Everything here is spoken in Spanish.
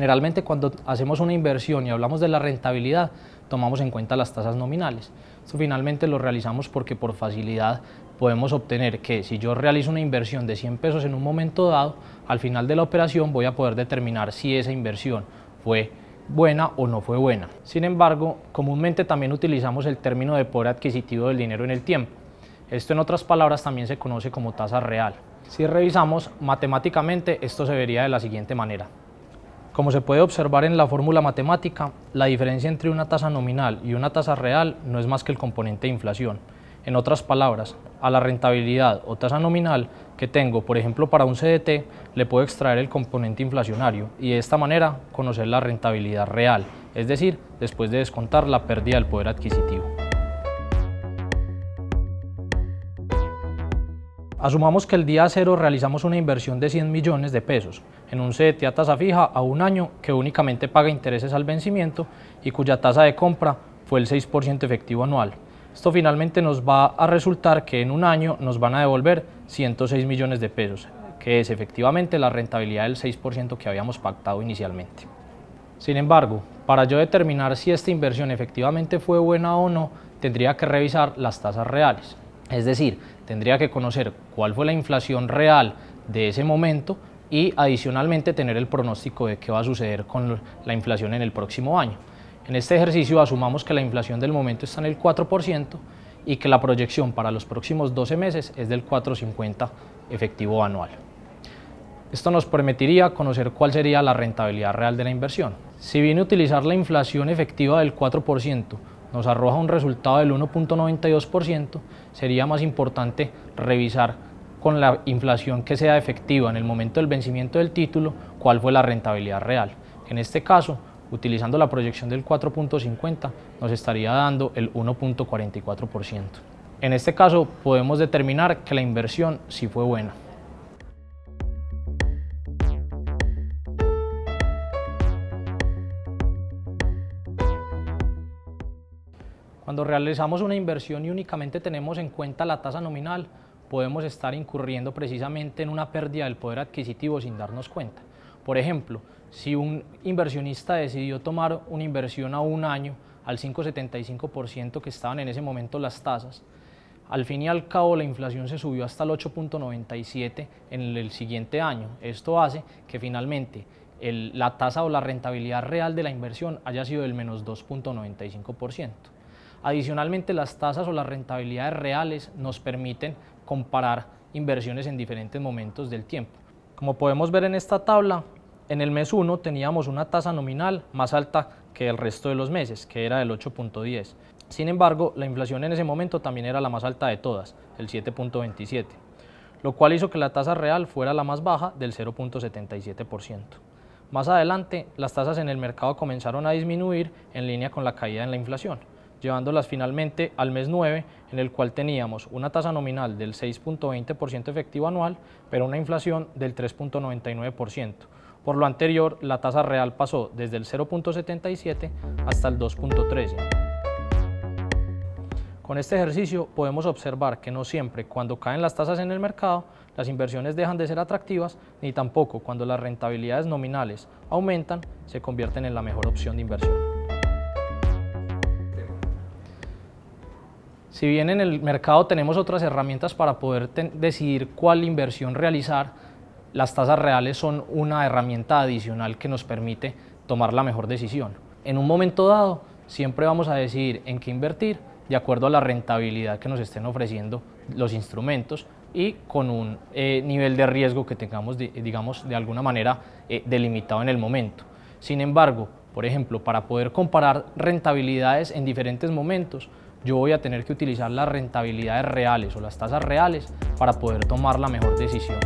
Generalmente cuando hacemos una inversión y hablamos de la rentabilidad, tomamos en cuenta las tasas nominales. Esto finalmente lo realizamos porque por facilidad podemos obtener que si yo realizo una inversión de 100 pesos en un momento dado, al final de la operación voy a poder determinar si esa inversión fue buena o no fue buena. Sin embargo, comúnmente también utilizamos el término de poder adquisitivo del dinero en el tiempo. Esto en otras palabras también se conoce como tasa real. Si revisamos matemáticamente, esto se vería de la siguiente manera. Como se puede observar en la fórmula matemática, la diferencia entre una tasa nominal y una tasa real no es más que el componente de inflación. En otras palabras, a la rentabilidad o tasa nominal que tengo, por ejemplo, para un CDT, le puedo extraer el componente inflacionario y de esta manera conocer la rentabilidad real, es decir, después de descontar la pérdida del poder adquisitivo. Asumamos que el día cero realizamos una inversión de 100 millones de pesos en un CDT a tasa fija a un año que únicamente paga intereses al vencimiento y cuya tasa de compra fue el 6% efectivo anual. Esto finalmente nos va a resultar que en un año nos van a devolver 106 millones de pesos, que es efectivamente la rentabilidad del 6% que habíamos pactado inicialmente. Sin embargo, para yo determinar si esta inversión efectivamente fue buena o no, tendría que revisar las tasas reales. Es decir, tendría que conocer cuál fue la inflación real de ese momento y adicionalmente tener el pronóstico de qué va a suceder con la inflación en el próximo año. En este ejercicio asumamos que la inflación del momento está en el 4% y que la proyección para los próximos 12 meses es del 4,50 efectivo anual. Esto nos permitiría conocer cuál sería la rentabilidad real de la inversión. Si bien utilizar la inflación efectiva del 4%, nos arroja un resultado del 1,92%, sería más importante revisar con la inflación que sea efectiva en el momento del vencimiento del título cuál fue la rentabilidad real. En este caso, utilizando la proyección del 4,50 nos estaría dando el 1,44%. En este caso podemos determinar que la inversión sí fue buena. Cuando realizamos una inversión y únicamente tenemos en cuenta la tasa nominal, podemos estar incurriendo precisamente en una pérdida del poder adquisitivo sin darnos cuenta. Por ejemplo, si un inversionista decidió tomar una inversión a un año al 5,75% que estaban en ese momento las tasas, al fin y al cabo la inflación se subió hasta el 8,97% en el siguiente año. Esto hace que finalmente la tasa o la rentabilidad real de la inversión haya sido del menos 2,95%. Adicionalmente, las tasas o las rentabilidades reales nos permiten comparar inversiones en diferentes momentos del tiempo. Como podemos ver en esta tabla, en el mes 1 teníamos una tasa nominal más alta que el resto de los meses, que era del 8,10. Sin embargo, la inflación en ese momento también era la más alta de todas, el 7,27, lo cual hizo que la tasa real fuera la más baja del 0,77%. Más adelante, las tasas en el mercado comenzaron a disminuir en línea con la caída en la inflación, llevándolas finalmente al mes 9, en el cual teníamos una tasa nominal del 6,20% efectivo anual, pero una inflación del 3,99%. Por lo anterior, la tasa real pasó desde el 0,77 hasta el 2,13. Con este ejercicio podemos observar que no siempre cuando caen las tasas en el mercado, las inversiones dejan de ser atractivas, ni tampoco cuando las rentabilidades nominales aumentan, se convierten en la mejor opción de inversión. Si bien en el mercado tenemos otras herramientas para poder decidir cuál inversión realizar, las tasas reales son una herramienta adicional que nos permite tomar la mejor decisión. En un momento dado, siempre vamos a decidir en qué invertir de acuerdo a la rentabilidad que nos estén ofreciendo los instrumentos y con un nivel de riesgo que tengamos, digamos, de alguna manera delimitado en el momento. Sin embargo, por ejemplo, para poder comparar rentabilidades en diferentes momentos, yo voy a tener que utilizar las rentabilidades reales o las tasas reales para poder tomar la mejor decisión.